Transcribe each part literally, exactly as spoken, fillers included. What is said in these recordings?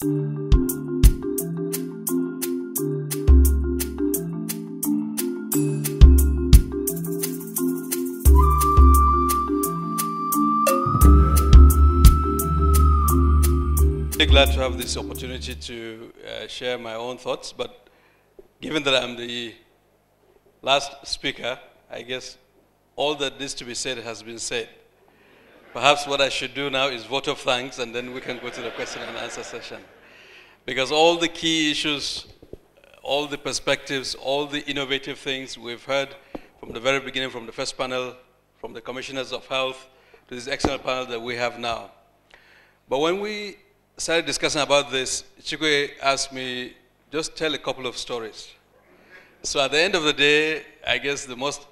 I'm glad to have this opportunity to uh, share my own thoughts, but given that I'm the last speaker, I guess all that needs to be said has been said. Perhaps what I should do now is vote of thanks, and then we can go to the question and answer session. Because all the key issues, all the perspectives, all the innovative things we've heard from the very beginning, from the first panel, from the commissioners of health, to this excellent panel that we have now. But when we started discussing about this, Chikwe asked me, just tell a couple of stories. So at the end of the day, I guess the most,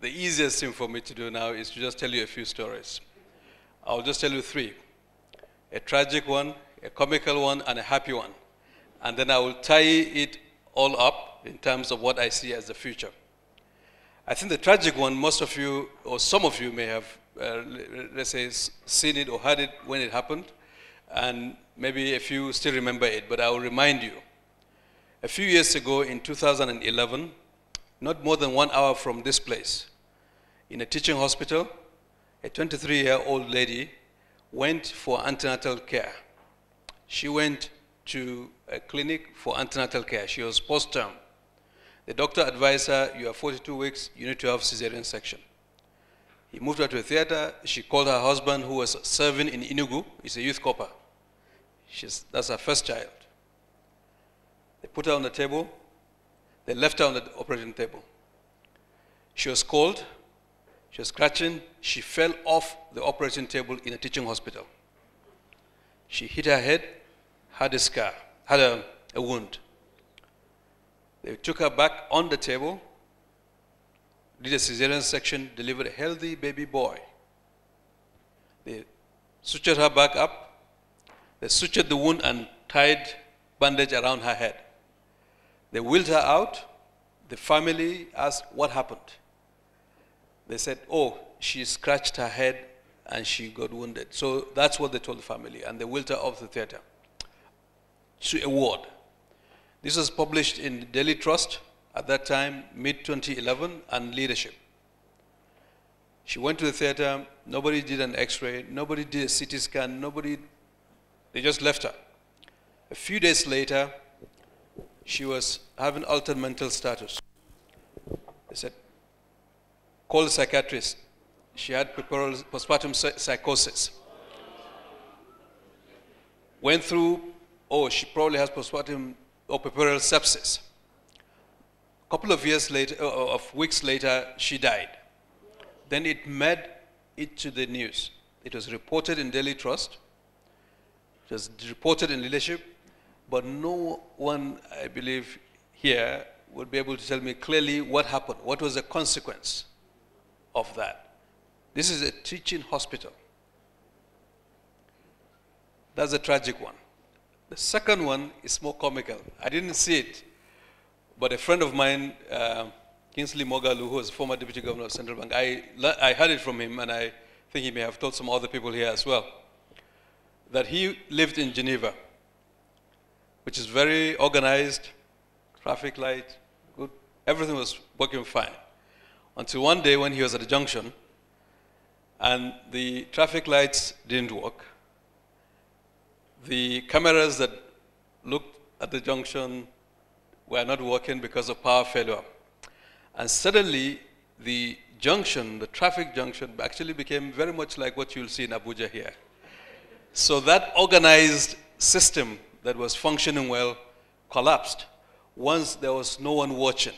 the easiest thing for me to do now is to just tell you a few stories. I'll just tell you three, a tragic one, a comical one, and a happy one. And then I will tie it all up in terms of what I see as the future. I think the tragic one, most of you, or some of you may have, uh, let's say, seen it or heard it when it happened. And maybe a few still remember it, but I will remind you. A few years ago in two thousand eleven, not more than one hour from this place, in a teaching hospital, a twenty-three-year-old lady went for antenatal care. She went to a clinic for antenatal care. She was postterm. The doctor advised her, you are forty-two weeks, you need to have cesarean section. He moved her to a theater. She called her husband, who was serving in Enugu. He's a youth copper. She's, that's her first child. They put her on the table. They left her on the operating table. She was cold. She was scratching. She fell off the operating table in a teaching hospital. She hit her head, had a scar, had a, a wound. They took her back on the table, did a cesarean section, delivered a healthy baby boy. They sutured her back up. They sutured the wound and tied bandage around her head. They wheeled her out. The family asked what happened. They said, oh, she scratched her head and she got wounded. So that's what they told the family, and they wheeled her off the theater to a ward. This was published in Daily Trust, at that time, mid twenty eleven, and Leadership. She went to the theater, nobody did an x-ray, nobody did a C T scan, nobody, they just left her. A few days later, she was having altered mental status. They said, call the psychiatrist. She had postpartum psychosis. Went through, oh, she probably has postpartum or puerperal sepsis. A couple of years later, uh, of weeks later, she died. Then it made it to the news. It was reported in Daily Trust. It was reported in Leadership. But no one, I believe, here would be able to tell me clearly what happened. What was the consequence of that? This is a teaching hospital. That's a tragic one. The second one is more comical. I didn't see it. But a friend of mine, uh, Kinsley Mogalu, who was former deputy governor of Central Bank, I, I heard it from him, and I think he may have told some other people here as well, that he lived in Geneva, which is very organized, traffic light, good, everything was working fine. Until one day when he was at a junction, and the traffic lights didn't work, the cameras that looked at the junction were not working because of power failure. And suddenly, the junction, the traffic junction, actually became very much like what you'll see in Abuja here. So that organized system that was functioning well collapsed once there was no one watching,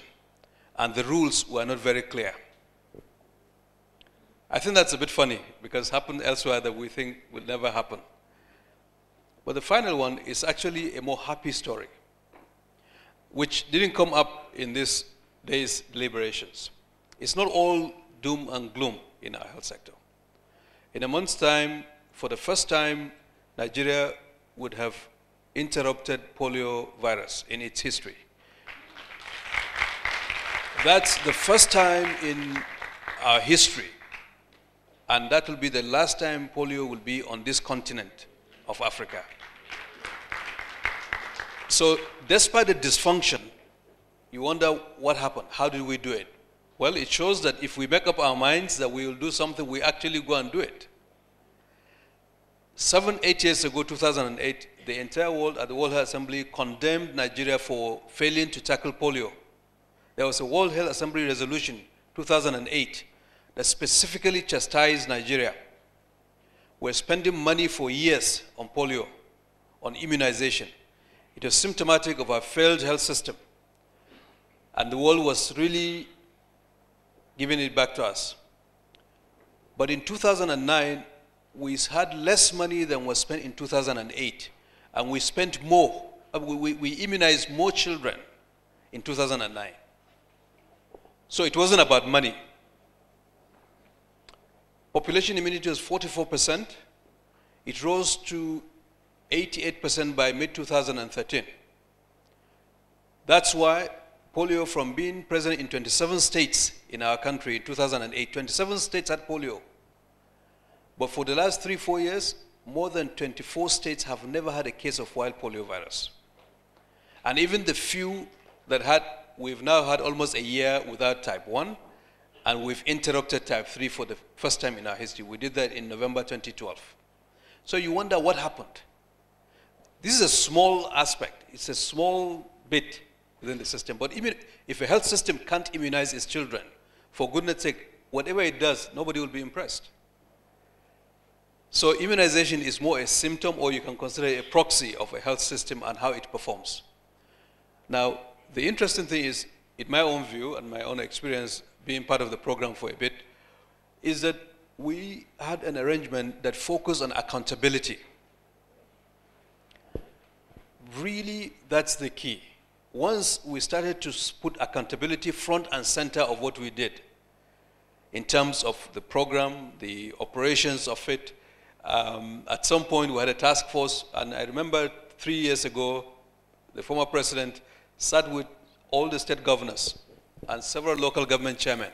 and the rules were not very clear. I think that's a bit funny, because it happened elsewhere that we think will never happen. But the final one is actually a more happy story, which didn't come up in this day's deliberations. It's not all doom and gloom in our health sector. In a month's time, for the first time, Nigeria would have interrupted polio virus in its history. That's the first time in our history, and that will be the last time polio will be on this continent of Africa. So despite the dysfunction, you wonder what happened, how did we do it? Well, it shows that if we make up our minds that we will do something, we actually go and do it. Seven, eight years ago, two thousand eight, the entire world at the World Health Assembly condemned Nigeria for failing to tackle polio. There was a World Health Assembly resolution, two thousand eight, that specifically chastised Nigeria. We're spending money for years on polio, on immunization. It was symptomatic of our failed health system. And the world was really giving it back to us. But in two thousand nine, we had less money than was spent in two thousand eight. And we spent more. We, we, we immunized more children in two thousand nine. So it wasn't about money. Population immunity was forty-four percent. It rose to eighty-eight percent by mid two thousand thirteen. That's why polio, from being present in twenty-seven states in our country in two thousand eight, twenty-seven states had polio. But for the last three, four years, more than twenty-four states have never had a case of wild polio virus. And even the few that had, we've now had almost a year without type one, and we've interrupted type three for the first time in our history. We did that in November twenty twelve. So you wonder what happened. This is a small aspect. It's a small bit within the system. But even if a health system can't immunize its children, for goodness sake, whatever it does, nobody will be impressed. So immunization is more a symptom, or you can consider it a proxy of a health system and how it performs. Now, the interesting thing is, in my own view and my own experience being part of the program for a bit, is that we had an arrangement that focused on accountability. Really, that's the key. Once we started to put accountability front and center of what we did, in terms of the program, the operations of it, um, at some point we had a task force, and I remember three years ago, the former president sat with all the state governors and several local government chairmen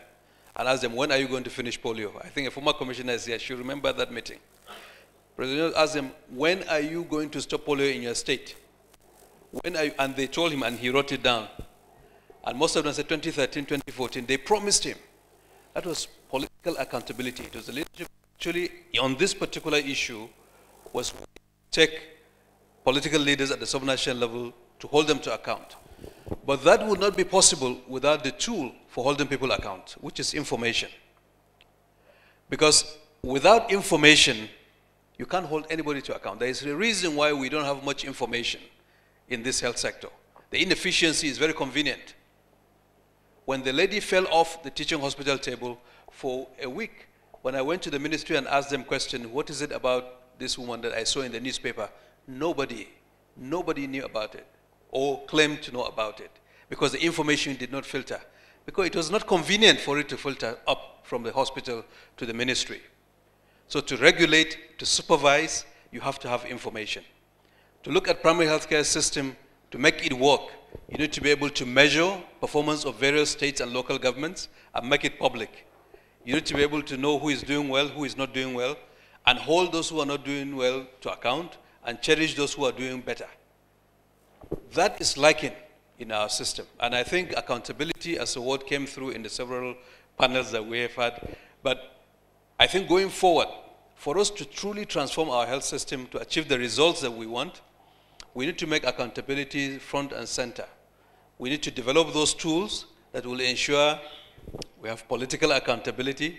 and asked them, when are you going to finish polio? I think a former commissioner is here, she'll remember that meeting. President asked them, when are you going to stop polio in your state? When are you? And they told him, and he wrote it down. And most of them said twenty thirteen, twenty fourteen. They promised him. That was political accountability. It was the leadership actually, on this particular issue, was to take political leaders at the subnational level to hold them to account. But that would not be possible without the tool for holding people to account, which is information. Because without information, you can't hold anybody to account. There is a reason why we don't have much information in this health sector. The inefficiency is very convenient. When the lady fell off the teaching hospital table for a week, when I went to the ministry and asked them question, what is it about this woman that I saw in the newspaper? Nobody, nobody knew about it or claimed to know about it because the information did not filter. Because it was not convenient for it to filter up from the hospital to the ministry. So to regulate, to supervise, you have to have information. To look at primary healthcare system, to make it work, you need to be able to measure performance of various states and local governments and make it public. You need to be able to know who is doing well, who is not doing well, and hold those who are not doing well to account and cherish those who are doing better. That is lacking in our system. And I think accountability as a word came through in the several panels that we have had. But I think going forward, for us to truly transform our health system to achieve the results that we want, we need to make accountability front and center. We need to develop those tools that will ensure we have political accountability.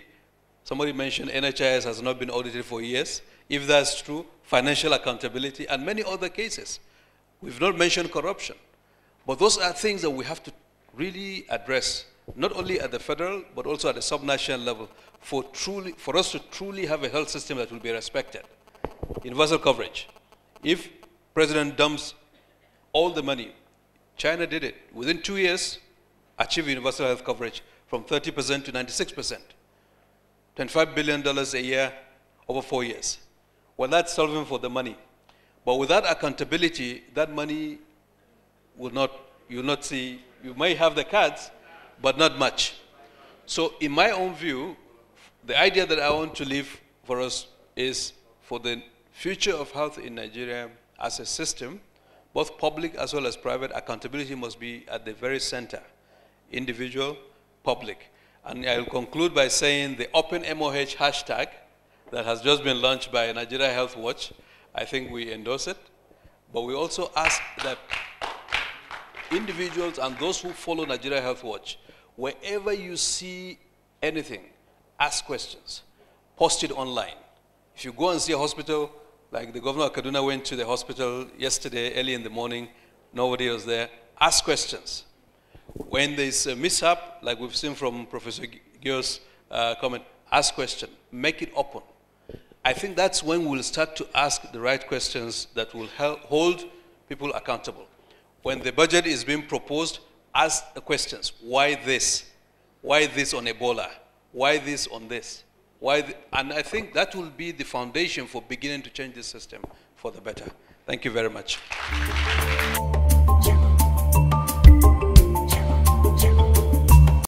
Somebody mentioned N H I S has not been audited for years. If that's true, financial accountability and many other cases. We've not mentioned corruption. But those are things that we have to really address, not only at the federal, but also at the subnational level, for, truly, for us to truly have a health system that will be respected. Universal coverage. If President dumps all the money, China did it. Within two years, achieve universal health coverage from thirty percent to ninety-six percent. twenty-five billion dollars a year over four years. Well, that's solving for the money. But without accountability, that money will not, you'll not see, you may have the cards, but not much. So in my own view, the idea that I want to leave for us is for the future of health in Nigeria as a system, both public as well as private, accountability must be at the very center, individual, public. And I'll conclude by saying the Open M O H hashtag that has just been launched by Nigeria Health Watch, I think we endorse it, but we also ask that individuals and those who follow Nigeria Health Watch, wherever you see anything, ask questions, post it online. If you go and see a hospital, like the governor of Kaduna went to the hospital yesterday early in the morning, nobody was there, ask questions. When there's a mishap, like we've seen from Professor Gio's uh, comment, ask questions, make it open. I think that's when we'll start to ask the right questions that will help hold people accountable. When the budget is being proposed, ask the questions. Why this? Why this on Ebola? Why this on this? Why th and I think that will be the foundation for beginning to change this system for the better. Thank you very much.